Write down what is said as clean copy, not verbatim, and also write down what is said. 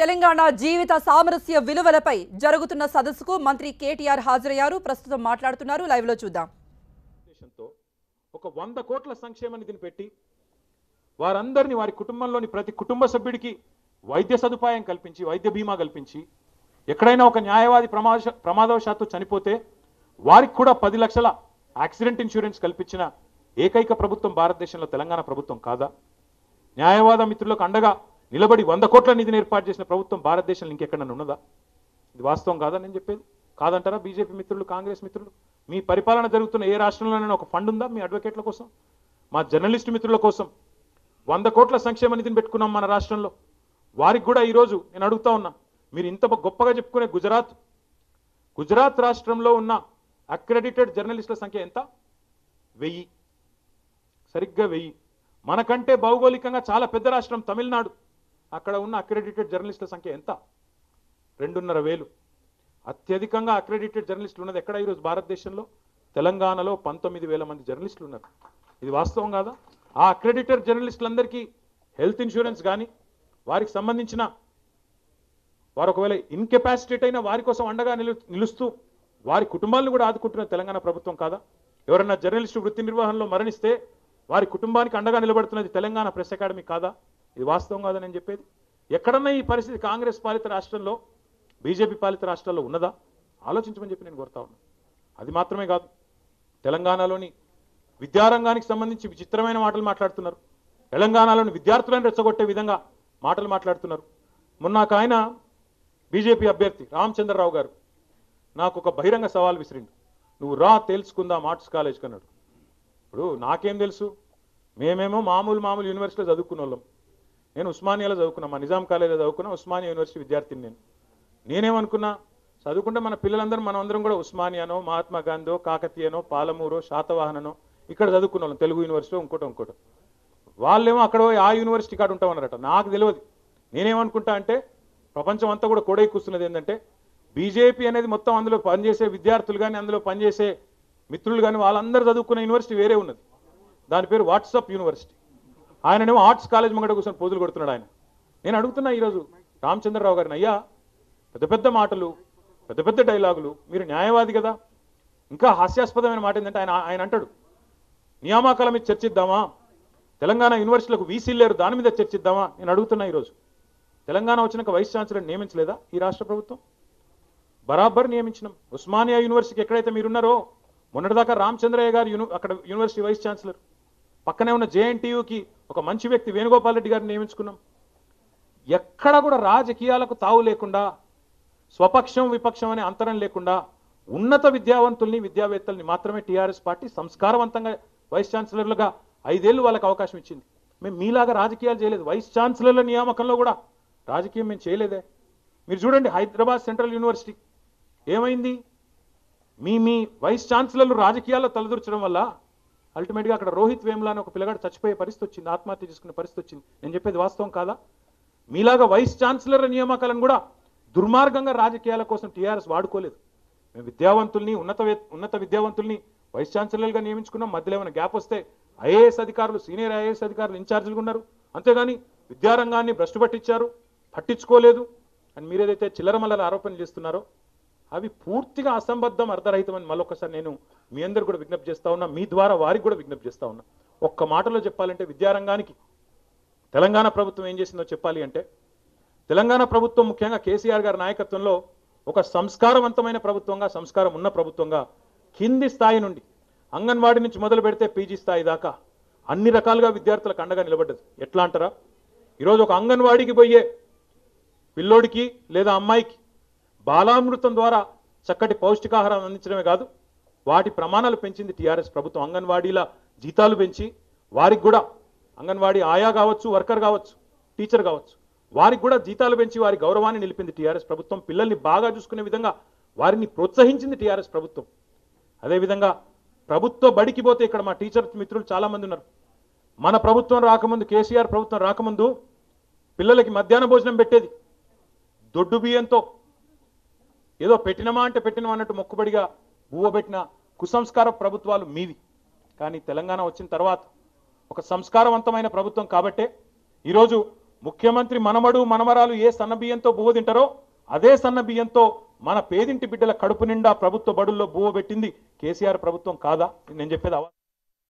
తెలంగాణ జీవిత సామరస్య విలువలపై జరుగుతున్న సదస్సుకు మంత్రి కేటీఆర్ హాజరయ్యారు. ప్రస్తుతం మాట్లాడుతున్నారు, లైవ్ లో చూద్దాం. దేశంతో ఒక 100 కోట్ల సంక్షేమ నిధిని పెట్టి వారందరిని వారి కుటుంబంలోని ప్రతి కుటుంబ సభ్యుడికి వైద్య సదుపాయం కల్పించి వైద్య బీమా కల్పించి ఎక్కడైనా ఒక న్యాయవాది ప్రమాదవశాత్తు చనిపోతే వారికి కూడా 10 లక్షల యాక్సిడెంట్ ఇన్సూరెన్స్ కల్పించిన ఏకైక ప్రభుత్వం భారతదేశంలో తెలంగాణ ప్రభుత్వం కాదా? న్యాయవాద మిత్రులకు అండగా నిలబడి 100 కోట్ల నిధిని ఏర్పాటు చేసిన ప్రభుత్వం భారతదేశంలో ఇంకెక్కడన్నా ఉన్నదా? ఇది వాస్తవం కాదా? నేను చెప్పేది కాదంటారా బీజేపీ మిత్రులు, కాంగ్రెస్ మిత్రులు? మీ పరిపాలన జరుగుతున్న ఏ రాష్ట్రంలోనైనా ఒక ఫండ్ ఉందా మీ అడ్వకేట్ల కోసం, మా జర్నలిస్ట్ మిత్రుల కోసం? 100 కోట్ల సంక్షేమ నిధిని పెట్టుకున్నాం మన రాష్ట్రంలో. వారికి కూడా ఈరోజు నేను అడుగుతా ఉన్నా, మీరు ఇంత గొప్పగా చెప్పుకునే గుజరాత్ రాష్ట్రంలో ఉన్న అక్రెడిటెడ్ జర్నలిస్టుల సంఖ్య ఎంత? 1000, సరిగ్గా 1000. మనకంటే భౌగోళికంగా చాలా పెద్ద రాష్ట్రం తమిళనాడు. అక్కడ ఉన్న అక్రెడిటెడ్ జర్నలిస్టుల సంఖ్య ఎంత? 2500. అత్యధికంగా అక్రెడిటెడ్ జర్నలిస్టులు ఉన్నది ఎక్కడ ఈరోజు భారతదేశంలో? తెలంగాణలో 19,000 మంది జర్నలిస్టులు ఉన్నారు. ఇది వాస్తవం కాదా? ఆ అక్రెడిటెడ్ జర్నలిస్టులందరికీ హెల్త్ ఇన్సూరెన్స్ కానీ వారికి సంబంధించిన, వారు ఒకవేళ ఇన్కెపాసిటేట్ అయినా వారి కోసం అండగా నిలుస్తూ వారి కుటుంబాలను కూడా ఆదుకుంటున్న తెలంగాణ ప్రభుత్వం కాదా? ఎవరన్నా జర్నలిస్టు వృత్తి నిర్వహణలో మరణిస్తే వారి కుటుంబానికి అండగా నిలబడుతున్నది తెలంగాణ ప్రెస్ అకాడమీ కాదా? ఇది వాస్తవం కాదని నేను చెప్పేది. ఎక్కడన్నా ఈ పరిస్థితి కాంగ్రెస్ పాలిత రాష్ట్రంలో, బీజేపీ పాలిత రాష్ట్రాల్లో ఉన్నదా? ఆలోచించమని చెప్పి నేను కోరుతా ఉన్నా. అది మాత్రమే కాదు, తెలంగాణలోని విద్యారంగానికి సంబంధించి విచిత్రమైన మాటలు మాట్లాడుతున్నారు. తెలంగాణలోని విద్యార్థులను రెచ్చగొట్టే విధంగా మాటలు మాట్లాడుతున్నారు. మొన్నక ఆయన బీజేపీ అభ్యర్థి రామచంద్రరావు గారు నాకు ఒక బహిరంగ సవాల్ విసిరిండు, నువ్వు రా తేల్చుకుందాం ఆర్ట్స్ కాలేజ్కి అన్నాడు. ఇప్పుడు నాకేం తెలుసు, మేమేమో మామూలు యూనివర్సిటీలో చదువుకున్న వాళ్ళం. నేను ఉస్మానియాలో చదువుకున్నా, మా నిజాం కాలేజీలో చదువుకున్నా, ఉస్మానియా యూనివర్సిటీ విద్యార్థిని. నేనేమనుకున్నా చదువుకుంటే మన పిల్లలందరూ మనందరం కూడా ఉస్మానియానో, మహాత్మా గాంధీ, కాకతీయనో, పాలమూరో, శాతవాహననో ఇక్కడ చదువుకున్న వాళ్ళం, తెలుగు యూనివర్సిటీలో ఇంకోటో. వాళ్ళేమో అక్కడ ఆ యూనివర్సిటీ కాడ ఉంటామన్నారట. నాకు తెలియదు. నేనేమనుకుంటా అంటే ప్రపంచం అంతా కూడా కోడై కూస్తున్నది ఏంటంటే బీజేపీ అనేది మొత్తం అందులో పనిచేసే విద్యార్థులు కానీ అందులో పనిచేసే మిత్రులు కానీ వాళ్ళందరూ చదువుకున్న యూనివర్సిటీ వేరే ఉన్నది. దాని పేరు వాట్సాప్ యూనివర్సిటీ. ఆయననేమో ఆర్ట్స్ కాలేజ్ ముంగట కూర్చొని పోజులు కొడుతున్నాడు ఆయన. నేను అడుగుతున్నా ఈరోజు రామచంద్రరావు గారిని, అయ్యా పెద్ద మాటలు, పెద్ద డైలాగులు, మీరు న్యాయవాది కదా. ఇంకా హాస్యాస్పదమైన మాట ఏంటంటే ఆయన అంటాడు, నియామకాల మీద చర్చిద్దామా, తెలంగాణ యూనివర్సిటీలకు వీసీ లేరు దాని మీద చర్చిద్దామా? నేను అడుగుతున్నా ఈరోజు, తెలంగాణ వచ్చినాక వైస్ ఛాన్సలర్ నియమించలేదా ఈ రాష్ట్ర ప్రభుత్వం? బరాబర్ నియమించినాం. ఉస్మానియా యూనివర్సిటీకి ఎక్కడైతే మీరున్నారో మొన్నటిదాకా రామచంద్రయ్య గారు అక్కడ యూనివర్సిటీ వైస్ ఛాన్సలర్. పక్కనే ఉన్న జేఎన్టీయూకి ఒక మంచి వ్యక్తి వేణుగోపాల్ రెడ్డి గారిని నియమించుకున్నాం. ఎక్కడ కూడా రాజకీయాలకు తావు లేకుండా, స్వపక్షం విపక్షం అనే అంతరం లేకుండా ఉన్నత విద్యావంతుల్ని, విద్యావేత్తల్ని మాత్రమే టీఆర్ఎస్ పార్టీ సంస్కారవంతంగా వైస్ ఛాన్సలర్లుగా 5 ఏళ్ళు వాళ్ళకి అవకాశం ఇచ్చింది. మేము మీలాగా రాజకీయాలు చేయలేదు. వైస్ ఛాన్సలర్ల నియామకంలో కూడా రాజకీయం మేము చేయలేదే. మీరు చూడండి హైదరాబాద్ సెంట్రల్ యూనివర్సిటీ ఏమైంది? మీ వైస్ ఛాన్సలర్లు రాజకీయాల్లో తలదూర్చడం వల్ల అల్టిమేట్గా అక్కడ రోహిత్ వేములా అని ఒక పిల్లగాడు చచ్చిపోయే పరిస్థితి వచ్చింది, ఆత్మహత్య చేసుకునే పరిస్థితి వచ్చింది. నేను చెప్పేది వాస్తవం కాదా? మీలాగా వైస్ ఛాన్సలర్ల నియామకాలను కూడా దుర్మార్గంగా రాజకీయాల కోసం టీఆర్ఎస్ వాడుకోలేదు. మేము విద్యావంతుల్ని, ఉన్నత విద్యావంతుల్ని వైస్ ఛాన్సలర్లుగా నియమించుకున్నాం. మధ్యలో ఏమైనా గ్యాప్ వస్తే ఐఏఎస్ అధికారులు, సీనియర్ ఐఏఎస్ అధికారులు ఇన్ఛార్జీలుగా ఉన్నారు. అంతేగాని విద్యారంగాన్ని భ్రష్టు పట్టించారు, పట్టించుకోలేదు అని మీరేదైతే చిల్లరమల్లల ఆరోపణలు చేస్తున్నారో అవి పూర్తిగా అసంబద్ధం, అర్థరహితమని మళ్ళొకసారి నేను మీ అందరు కూడా విజ్ఞప్తి చేస్తా ఉన్నా. మీ ద్వారా వారికి కూడా విజ్ఞప్తి చేస్తా ఉన్నా. ఒక్క మాటలో చెప్పాలంటే విద్యారంగానికి తెలంగాణ ప్రభుత్వం ఏం చేసిందో చెప్పాలి అంటే, తెలంగాణ ప్రభుత్వం ముఖ్యంగా కేసీఆర్ గారి నాయకత్వంలో ఒక సంస్కారవంతమైన ప్రభుత్వంగా, సంస్కారం ఉన్న ప్రభుత్వంగా కింది స్థాయి నుండి అంగన్వాడీ నుంచి మొదలు పెడితే పీజీ స్థాయి దాకా అన్ని రకాలుగా విద్యార్థులకు అండగా నిలబడ్డది. ఎట్లా అంటారా, ఈరోజు ఒక అంగన్వాడీకి పోయే పిల్లోడికి లేదా అమ్మాయికి బాలామృతం ద్వారా చక్కటి పౌష్టికాహారం అందించడమే కాదు, వాటి ప్రమాణాలు పెంచింది టీఆర్ఎస్ ప్రభుత్వం. అంగన్వాడీల జీతాలు పెంచి వారికి కూడా, అంగన్వాడీ ఆయా కావచ్చు, వర్కర్ కావచ్చు, టీచర్ కావచ్చు, వారికి కూడా జీతాలు పెంచి వారి గౌరవాన్ని నిలిపింది టీఆర్ఎస్ ప్రభుత్వం. పిల్లల్ని బాగా చూసుకునే విధంగా వారిని ప్రోత్సహించింది టీఆర్ఎస్ ప్రభుత్వం. అదేవిధంగా ప్రభుత్వ బడికి పోతే, ఇక్కడ మా టీచర్ మిత్రులు చాలామంది ఉన్నారు, మన ప్రభుత్వం రాకముందు, కేసీఆర్ ప్రభుత్వం రాకముందు పిల్లలకి మధ్యాహ్న భోజనం పెట్టేది దొడ్డు బియ్యంతో. ఏదో పెట్టినమా అంటే పెట్టినమా అన్నట్టు మొక్కుబడిగా ఊవబెట్టిన కుసంస్కార ప్రభుత్వాలు మీవి. కానీ తెలంగాణ వచ్చిన తర్వాత ఒక సంస్కారవంతమైన ప్రభుత్వం కాబట్టే ఈరోజు ముఖ్యమంత్రి మనమడు మనమరాలు ఏ సన్న బియ్యంతో బువ్వ తింటారో అదే సన్న బియ్యంతో మన పేదింటి బిడ్డల కడుపు నిండా ప్రభుత్వ బడుల్లో బువ్వ పెట్టింది కేసీఆర్ ప్రభుత్వం కాదా? నేను చెప్పేది